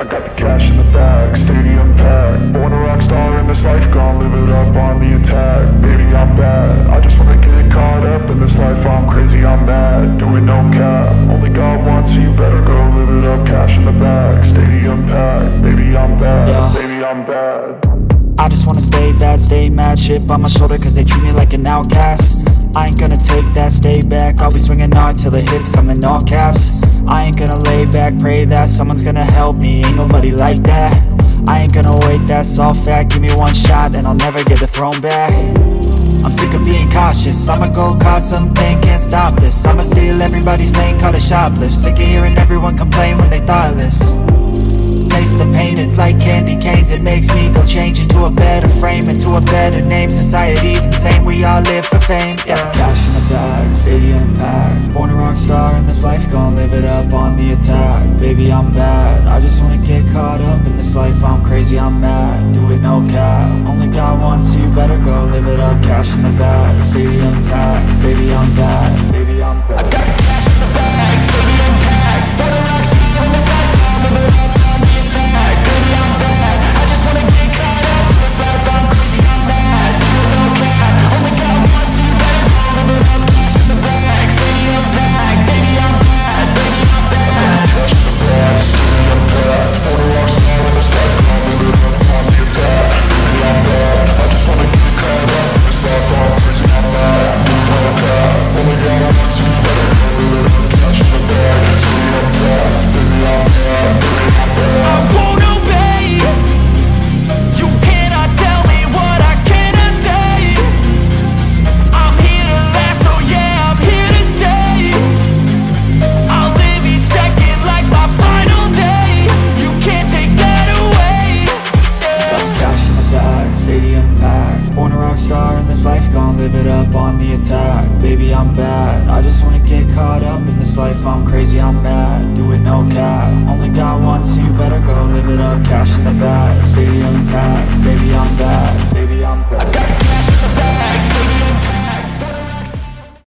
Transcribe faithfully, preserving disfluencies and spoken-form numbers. I got the cash in the bag, stadium packed. Born a rock star in this life, gone live it up on the attack. Baby, I'm bad, I just wanna get caught up in this life. I'm crazy, I'm mad, doing no cap. Only God wants you, better go live it up. Cash in the bag, stadium packed. Baby, I'm bad, yeah. Baby, I'm bad. I just wanna stay bad, stay mad. Chip on my shoulder cause they treat me like an outcast. I ain't gonna take that, stay back. I'll be swinging hard till the hits come in all caps. I ain't gonna lay back, pray that someone's gonna help me, ain't nobody like that. I ain't gonna wait, that's all fact. Give me one shot and I'll never get the throne back. I'm sick of being cautious, I'ma go cause something, can't stop this. I'ma steal everybody's lane, call it shoplift. Sick of hearing everyone complain when they thoughtless. Taste the pain, it's like candy canes. It makes me go change into a better frame, into a better name. Society's insane, we all live for fame, yeah. Cash in the bag, stadium packed. Born a rock star in this life, gon' live it up on the attack. Baby, I'm bad, I just wanna get caught up in this life. I'm crazy, I'm mad, do it no cap. Only God wants you, better go live it up. Cash in the bag, stadium packed. Baby, I'm bad, baby, I'm bad. I got the cash in the bag, stadium packed. Born a rock star in this life, gon' live it up. Cash in the bag, stadium packed. Baby, I'm bad, baby, I'm bad.